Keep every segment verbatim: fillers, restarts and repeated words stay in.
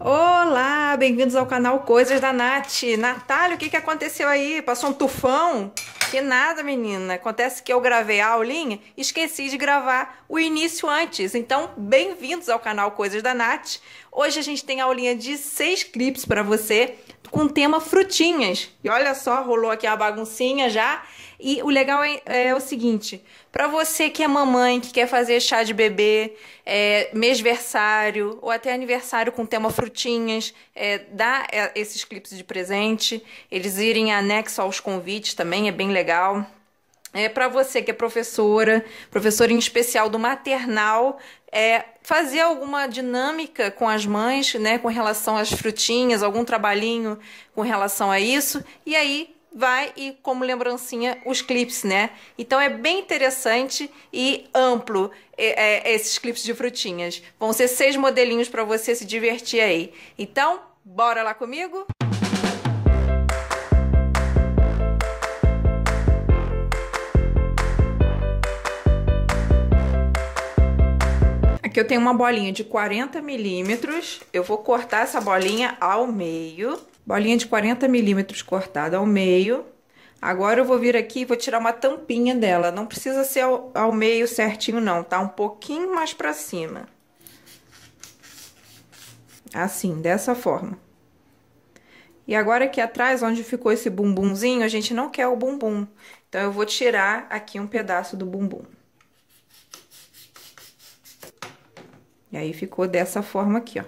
Olá, bem-vindos ao canal Coisas da Nat. Natália, o que, que aconteceu aí? Passou um tufão? Que nada, menina. Acontece que eu gravei a aulinha e esqueci de gravar o início antes. Então, bem-vindos ao canal Coisas da Nat. Hoje a gente tem a aulinha de seis clips para você com tema frutinhas. E olha só, rolou aqui a baguncinha já. E o legal é, é o seguinte, para você que é mamãe, que quer fazer chá de bebê, é, mêsversário ou até aniversário com tema frutinhas, é, dá é, esses clipes de presente, eles irem anexo aos convites também, é bem legal. É, para você que é professora, professora em especial do maternal, é, fazer alguma dinâmica com as mães, né, com relação às frutinhas, algum trabalhinho com relação a isso, e aí vai e, como lembrancinha, os clipes, né? Então é bem interessante e amplo é, é, esses clipes de frutinhas. Vão ser seis modelinhos para você se divertir aí. Então, bora lá comigo? Aqui eu tenho uma bolinha de quarenta milímetros. Eu vou cortar essa bolinha ao meio. Bolinha de quarenta milímetros cortada ao meio. Agora eu vou vir aqui e vou tirar uma tampinha dela. Não precisa ser ao, ao meio certinho não, tá? Um pouquinho mais pra cima. Assim, dessa forma. E agora aqui atrás, onde ficou esse bumbumzinho, a gente não quer o bumbum. Então eu vou tirar aqui um pedaço do bumbum. E aí ficou dessa forma aqui, ó.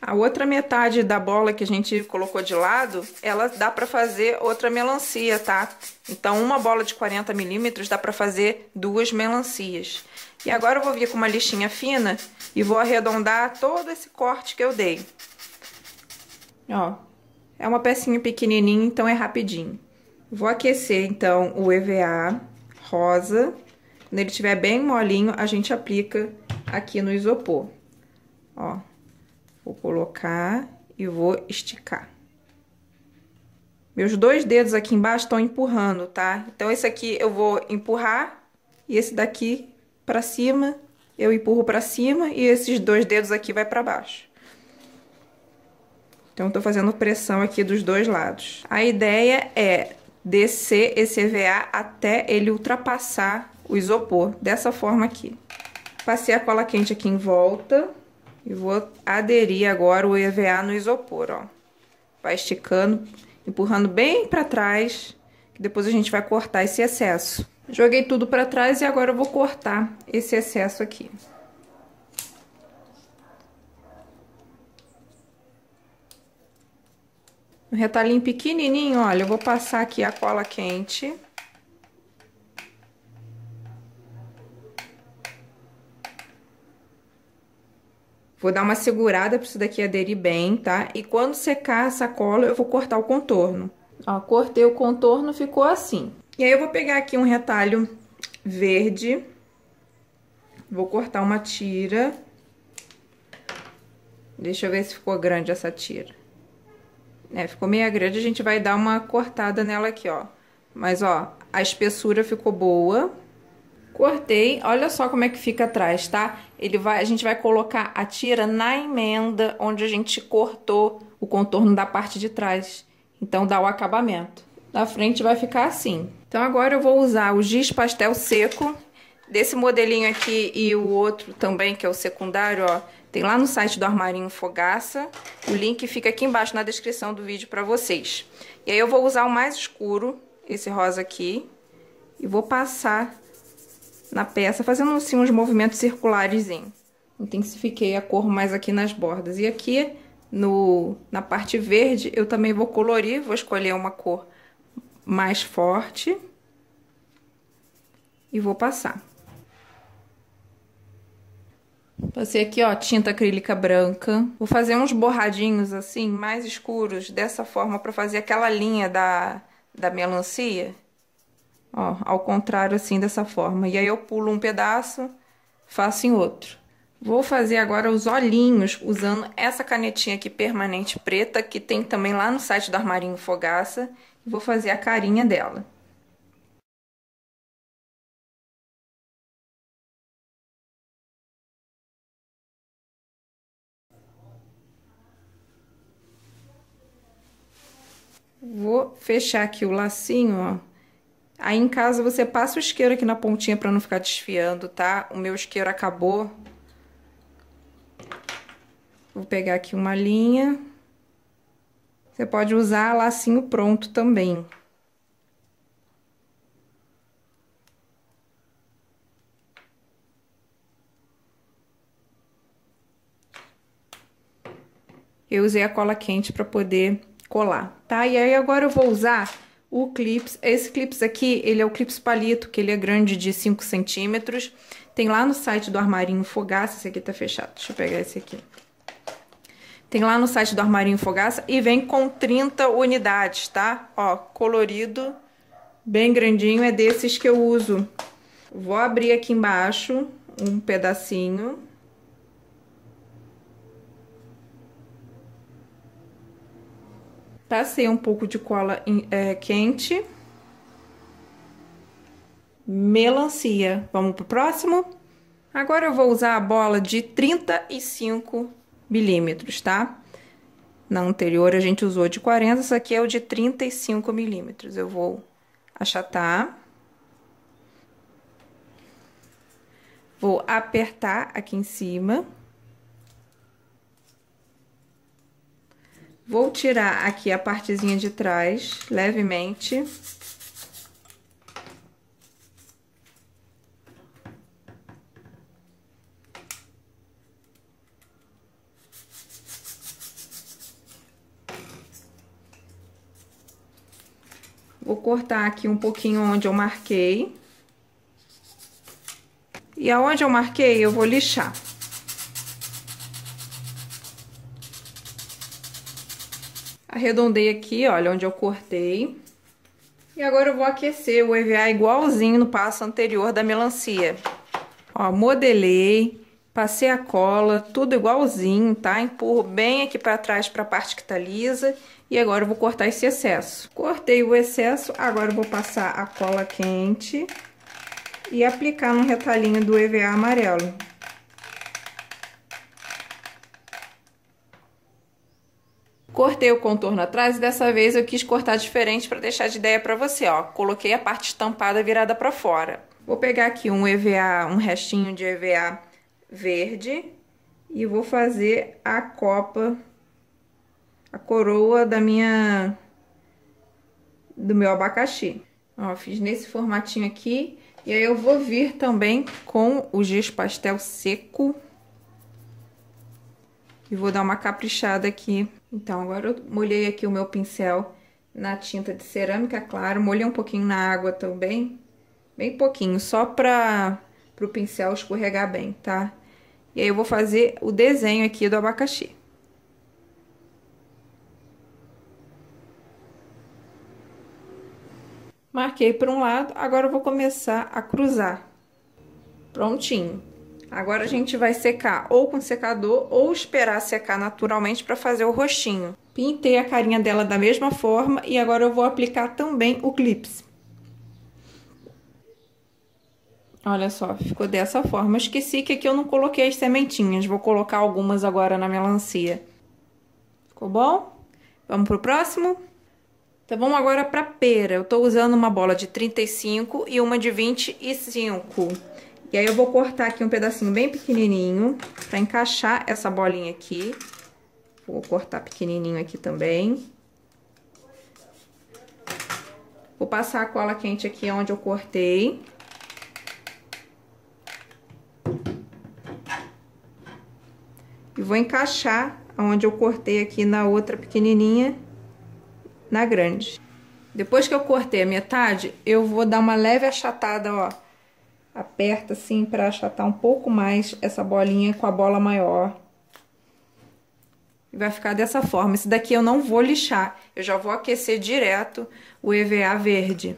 A outra metade da bola que a gente colocou de lado, ela dá pra fazer outra melancia, tá? Então, uma bola de quarenta milímetros dá pra fazer duas melancias. E agora eu vou vir com uma lixinha fina e vou arredondar todo esse corte que eu dei. Ó, é uma pecinha pequenininha, então é rapidinho. Vou aquecer, então, o E V A rosa. Quando ele estiver bem molinho, a gente aplica aqui no isopor. Ó. Vou colocar e vou esticar. Meus dois dedos aqui embaixo estão empurrando, tá? Então, esse aqui eu vou empurrar e esse daqui pra cima, eu empurro pra cima e esses dois dedos aqui vai pra baixo. Então, eu tô fazendo pressão aqui dos dois lados. A ideia é descer esse E V A até ele ultrapassar o isopor, dessa forma aqui. Passei a cola quente aqui em volta. E vou aderir agora o E V A no isopor, ó. Vai esticando, empurrando bem pra trás, que depois a gente vai cortar esse excesso. Joguei tudo pra trás e agora eu vou cortar esse excesso aqui. Um retalhinho pequenininho, olha, eu vou passar aqui a cola quente. Vou dar uma segurada para isso daqui aderir bem, tá? E quando secar essa cola, eu vou cortar o contorno. Ó, cortei o contorno, ficou assim. E aí eu vou pegar aqui um retalho verde. Vou cortar uma tira. Deixa eu ver se ficou grande essa tira. É, ficou meio grande, a gente vai dar uma cortada nela aqui, ó. Mas, ó, a espessura ficou boa. Cortei, olha só como é que fica atrás, tá? Ele vai, a gente vai colocar a tira na emenda onde a gente cortou o contorno da parte de trás. Então, dá o acabamento. Na frente vai ficar assim. Então, agora eu vou usar o giz pastel seco. Desse modelinho aqui e o outro também, que é o secundário, ó. Tem lá no site do Armarinho Fogaça. O link fica aqui embaixo na descrição do vídeo pra vocês. E aí, eu vou usar o mais escuro, esse rosa aqui. E vou passar na peça, fazendo assim uns movimentos circulares. Intensifiquei a cor mais aqui nas bordas. E aqui, no, na parte verde, eu também vou colorir. Vou escolher uma cor mais forte. E vou passar. Passei aqui, ó, tinta acrílica branca. Vou fazer uns borradinhos assim, mais escuros, dessa forma, pra fazer aquela linha da, da melancia. Ó, ao contrário, assim, dessa forma. E aí, eu pulo um pedaço, faço em outro. Vou fazer agora os olhinhos usando essa canetinha aqui permanente preta, que tem também lá no site do Armarinho Fogaça. E vou fazer a carinha dela. Vou fechar aqui o lacinho, ó. Aí em casa você passa o isqueiro aqui na pontinha pra não ficar desfiando, tá? O meu isqueiro acabou. Vou pegar aqui uma linha. Você pode usar lacinho pronto também. Eu usei a cola quente pra poder colar, tá? E aí agora eu vou usar o clips. Esse clips aqui, ele é o clips palito, que ele é grande de cinco centímetros. Tem lá no site do Armarinho Fogaça. Esse aqui tá fechado, deixa eu pegar esse aqui. Tem lá no site do Armarinho Fogaça e vem com trinta unidades, tá? Ó, colorido, bem grandinho, é desses que eu uso. Vou abrir aqui embaixo um pedacinho. Passei um pouco de cola é, quente. Melancia. Vamos pro próximo? Agora eu vou usar a bola de trinta e cinco milímetros, tá? Na anterior a gente usou de quarenta, essa aqui é o de trinta e cinco milímetros. Eu vou achatar. Vou apertar aqui em cima. Vou tirar aqui a partezinha de trás, levemente. Vou cortar aqui um pouquinho onde eu marquei. E aonde eu marquei, eu vou lixar. Arredondei aqui, olha, onde eu cortei. E agora eu vou aquecer o EVA igualzinho no passo anterior da melancia. Ó, modelei, passei a cola, tudo igualzinho, tá? Empurro bem aqui pra trás pra parte que tá lisa. E agora eu vou cortar esse excesso. Cortei o excesso, agora eu vou passar a cola quente e aplicar no retalhinho do EVA amarelo. Cortei o contorno atrás e dessa vez eu quis cortar diferente para deixar de ideia para você, ó. Coloquei a parte estampada virada para fora. Vou pegar aqui um EVA, um restinho de EVA verde e vou fazer a copa, a coroa da minha, do meu abacaxi. Ó, fiz nesse formatinho aqui e aí eu vou vir também com o giz pastel seco. E vou dar uma caprichada aqui. Então, agora eu molhei aqui o meu pincel na tinta de cerâmica, claro. Molhei um pouquinho na água também. Bem pouquinho, só para o pincel escorregar bem, tá? E aí eu vou fazer o desenho aqui do abacaxi. Marquei para um lado, agora eu vou começar a cruzar. Prontinho. Agora a gente vai secar ou com secador ou esperar secar naturalmente para fazer o rostinho. Pintei a carinha dela da mesma forma e agora eu vou aplicar também o clips. Olha só, ficou dessa forma. Eu esqueci que aqui eu não coloquei as sementinhas, vou colocar algumas agora na melancia. Ficou bom? Vamos pro próximo? Então vamos agora para pera. Eu tô usando uma bola de trinta e cinco e uma de vinte e cinco. E aí eu vou cortar aqui um pedacinho bem pequenininho pra encaixar essa bolinha aqui. Vou cortar pequenininho aqui também. Vou passar a cola quente aqui onde eu cortei. E vou encaixar onde eu cortei aqui na outra pequenininha, na grande. Depois que eu cortei a metade, eu vou dar uma leve achatada, ó. Aperta assim para achatar um pouco mais essa bolinha com a bola maior. E vai ficar dessa forma. Esse daqui eu não vou lixar. Eu já vou aquecer direto o EVA verde.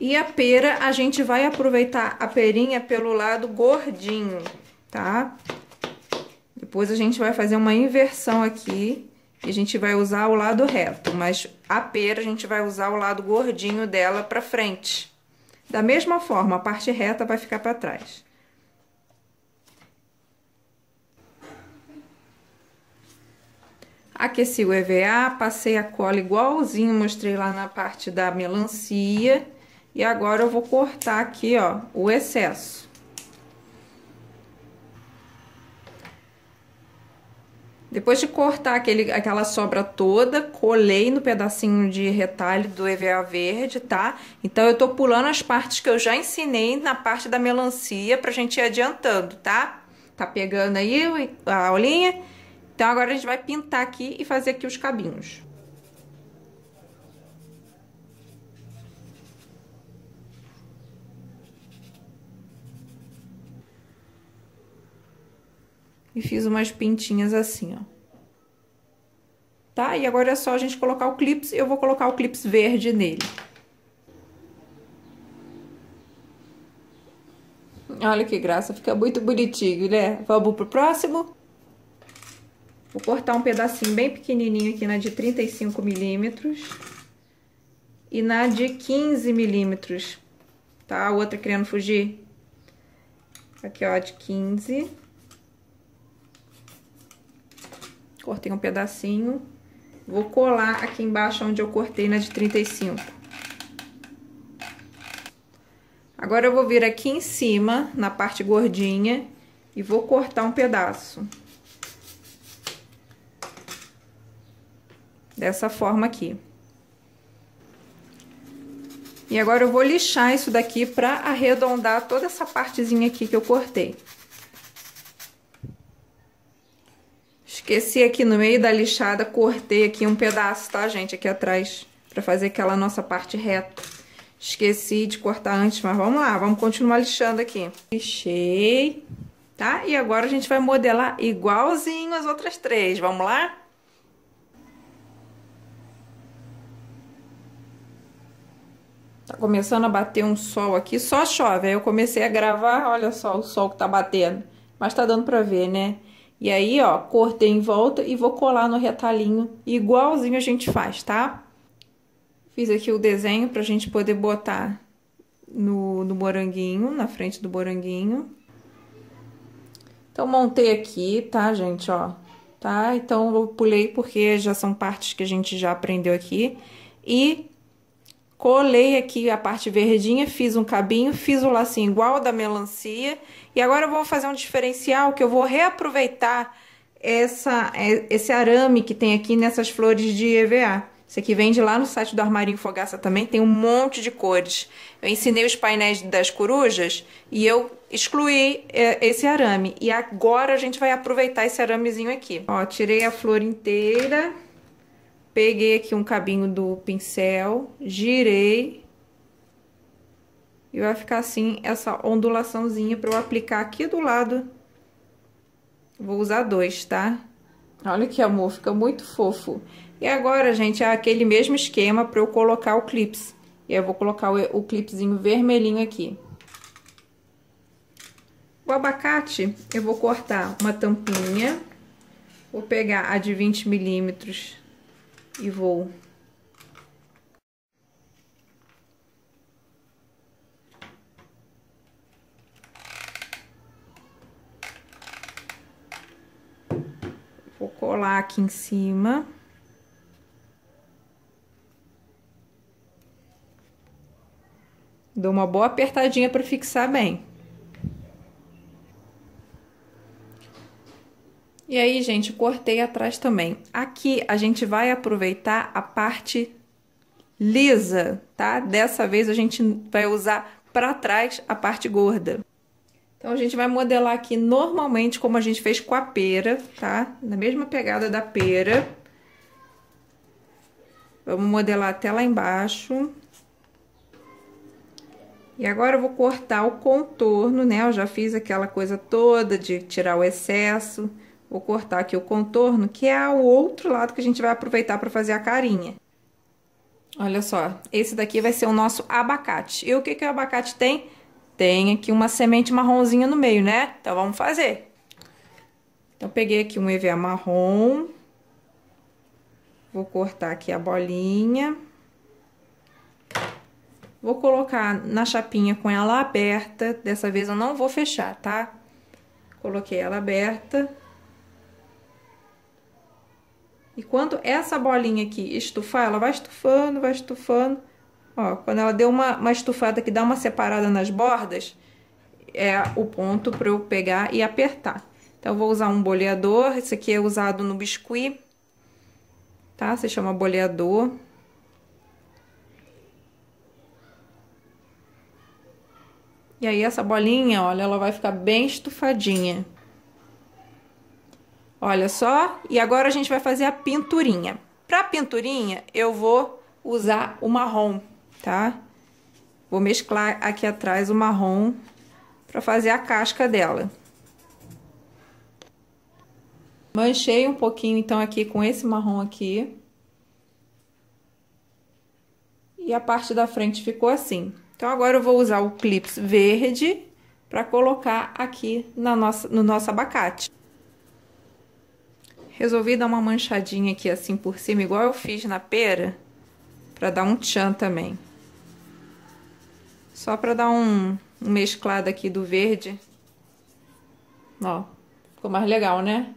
E a pera, a gente vai aproveitar a perinha pelo lado gordinho, tá? Depois a gente vai fazer uma inversão aqui. E a gente vai usar o lado reto, mas a pera a gente vai usar o lado gordinho dela pra frente. Da mesma forma, a parte reta vai ficar pra trás. Aqueci o EVA, passei a cola igualzinho, mostrei lá na parte da melancia. E agora eu vou cortar aqui, ó, o excesso. Depois de cortar aquele, aquela sobra toda, colei no pedacinho de retalho do EVA verde, tá? Então, eu tô pulando as partes que eu já ensinei na parte da melancia pra gente ir adiantando, tá? Tá pegando aí a aulinha? Então, agora a gente vai pintar aqui e fazer aqui os cabinhos. E fiz umas pintinhas assim, ó. Tá? E agora é só a gente colocar o clips, eu vou colocar o clips verde nele. Olha que graça, fica muito bonitinho, né? Vamos pro próximo? Vou cortar um pedacinho bem pequenininho aqui na de trinta e cinco milímetros. E na de quinze milímetros. Tá? A outra querendo fugir. Aqui, ó, de quinze. Cortei um pedacinho, vou colar aqui embaixo onde eu cortei na de trinta e cinco. Agora eu vou vir aqui em cima, na parte gordinha, e vou cortar um pedaço. Dessa forma aqui. E agora eu vou lixar isso daqui pra arredondar toda essa partezinha aqui que eu cortei. Esqueci aqui no meio da lixada, cortei aqui um pedaço, tá, gente? Aqui atrás, pra fazer aquela nossa parte reta. Esqueci de cortar antes, mas vamos lá, vamos continuar lixando aqui. Lixei, tá? E agora a gente vai modelar igualzinho as outras três, vamos lá? Tá começando a bater um sol aqui, só chove. Aí eu comecei a gravar, olha só o sol que tá batendo. Mas tá dando pra ver, né? E aí, ó, cortei em volta e vou colar no retalhinho, igualzinho a gente faz, tá? Fiz aqui o desenho pra gente poder botar no, no moranguinho, na frente do moranguinho. Então, montei aqui, tá, gente, ó? Tá? Então, eu pulei porque já são partes que a gente já aprendeu aqui. E colei aqui a parte verdinha, fiz um cabinho, fiz o lacinho igual ao da melancia. E agora eu vou fazer um diferencial que eu vou reaproveitar essa, esse arame que tem aqui nessas flores de EVA. Isso aqui vende lá no site do Armarinho Fogaça também, tem um monte de cores. Eu ensinei os painéis das corujas e eu excluí esse arame. E agora a gente vai aproveitar esse aramezinho aqui. Ó, tirei a flor inteira. Peguei aqui um cabinho do pincel, girei e vai ficar assim essa ondulaçãozinha para eu aplicar aqui do lado. Vou usar dois, tá? Olha que amor, fica muito fofo. E agora, gente, é aquele mesmo esquema para eu colocar o clips. E eu vou colocar o, o clipzinho vermelhinho aqui. O abacate, eu vou cortar uma tampinha, vou pegar a de vinte milímetros... E vou Vou colar aqui em cima. Dou uma boa apertadinha para fixar bem. E aí, gente, cortei atrás também. Aqui a gente vai aproveitar a parte lisa, tá? Dessa vez a gente vai usar pra trás a parte gorda. Então, a gente vai modelar aqui normalmente como a gente fez com a pera, tá? Na mesma pegada da pera. Vamos modelar até lá embaixo. E agora eu vou cortar o contorno, né? Eu já fiz aquela coisa toda de tirar o excesso. Vou cortar aqui o contorno, que é o outro lado que a gente vai aproveitar para fazer a carinha. Olha só, esse daqui vai ser o nosso abacate. E o que que o abacate tem? Tem aqui uma semente marronzinha no meio, né? Então, vamos fazer. Então, peguei aqui um EVA marrom. Vou cortar aqui a bolinha. Vou colocar na chapinha com ela aberta. Dessa vez, eu não vou fechar, tá? Coloquei ela aberta. E quando essa bolinha aqui estufar, ela vai estufando, vai estufando. Ó, quando ela deu uma, uma estufada que dá uma separada nas bordas, é o ponto para eu pegar e apertar. Então, eu vou usar um boleador. Esse aqui é usado no biscuit, tá? Se chama boleador. E aí, essa bolinha, olha, ela vai ficar bem estufadinha. Olha só. E agora, a gente vai fazer a pinturinha. Pra pinturinha, eu vou usar o marrom, tá? Vou mesclar aqui atrás o marrom pra fazer a casca dela. Manchei um pouquinho, então, aqui com esse marrom aqui. E a parte da frente ficou assim. Então, agora eu vou usar o clips verde para colocar aqui na nossa, no nosso abacate. Resolvi dar uma manchadinha aqui assim por cima, igual eu fiz na pera, para dar um tchan também. Só para dar um, um mesclado aqui do verde. Ó, ficou mais legal, né?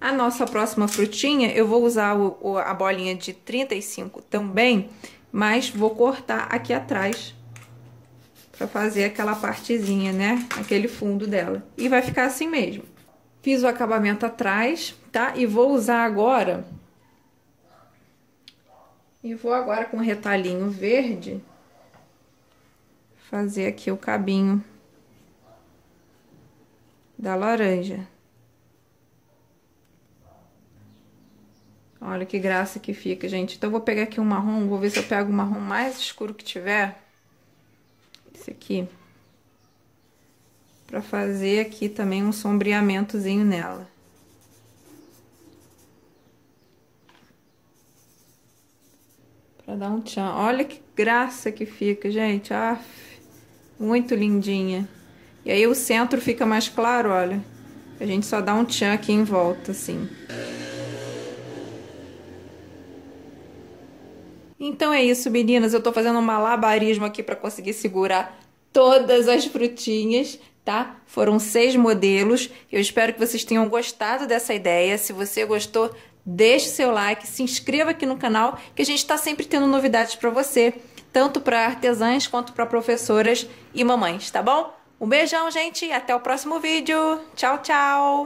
A nossa próxima frutinha, eu vou usar o, o, a bolinha de trinta e cinco também, mas vou cortar aqui atrás, pra fazer aquela partezinha, né? Aquele fundo dela. E vai ficar assim mesmo. Fiz o acabamento atrás, tá? E vou usar agora... E vou agora com um retalhinho verde... fazer aqui o cabinho... da laranja. Olha que graça que fica, gente. Então, eu vou pegar aqui um marrom. Vou ver se eu pego o marrom mais escuro que tiver... esse aqui, para fazer aqui também um sombreamentozinho nela. Para dar um tchan. Olha que graça que fica, gente. Ah, muito lindinha. E aí o centro fica mais claro, olha. A gente só dá um tchan aqui em volta, assim. Então é isso, meninas, eu tô fazendo um malabarismo aqui pra conseguir segurar todas as frutinhas, tá? Foram seis modelos, eu espero que vocês tenham gostado dessa ideia. Se você gostou, deixe seu like, se inscreva aqui no canal, que a gente tá sempre tendo novidades pra você, tanto pra artesãs quanto pra professoras e mamães, tá bom? Um beijão, gente, até o próximo vídeo, tchau, tchau!